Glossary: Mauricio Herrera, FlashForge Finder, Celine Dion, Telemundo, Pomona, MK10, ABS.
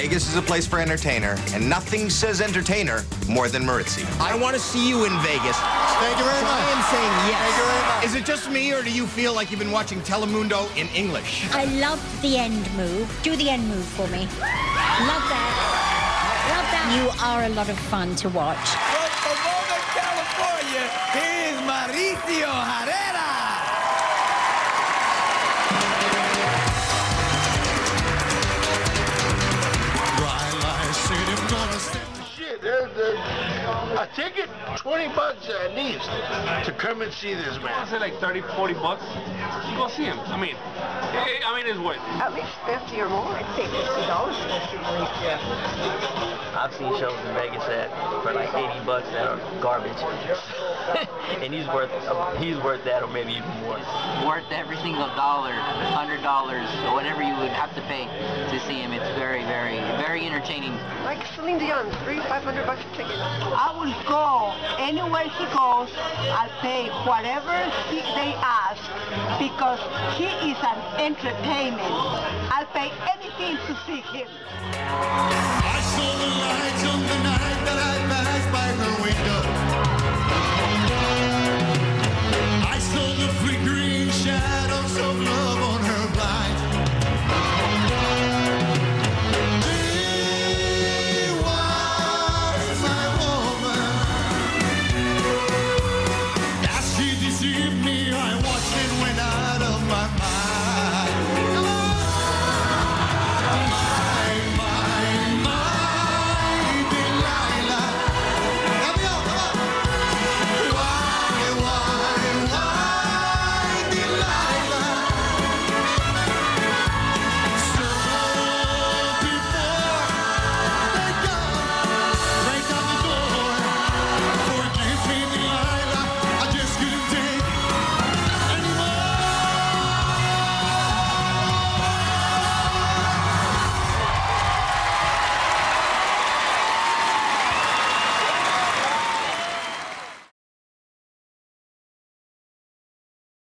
Vegas is a place for entertainer, and nothing says entertainer more than Mauricio. I want to see you in Vegas. Thank you very much. I am saying yes. Thank you very much. Is it just me, or do you feel like you've been watching Telemundo in English? I love the end move. Do the end move for me. Love that. Love that. You are a lot of fun to watch. From Pomona, California, here's Mauricio Herrera. Shit, there's a ticket, 20 bucks at least, to come and see this man. Is it like 30, 40 bucks? Go see him. I mean, it's worth it. At least 50 or more. I'd say $50 for this relief, yeah. I've seen shows in Vegas for like 80 bucks that are garbage. And he's worth that, or maybe even more. Worth every single dollar, $100, or whatever you would have to pay to see him. It's very, very, very entertaining. Like Celine Dion, $500 a ticket. I will go anywhere he goes. I'll pay whatever they ask, because he is an entertainment. I'll pay anything to see him. I saw the lights on the night that I passed by her window. I saw the flickering shadows of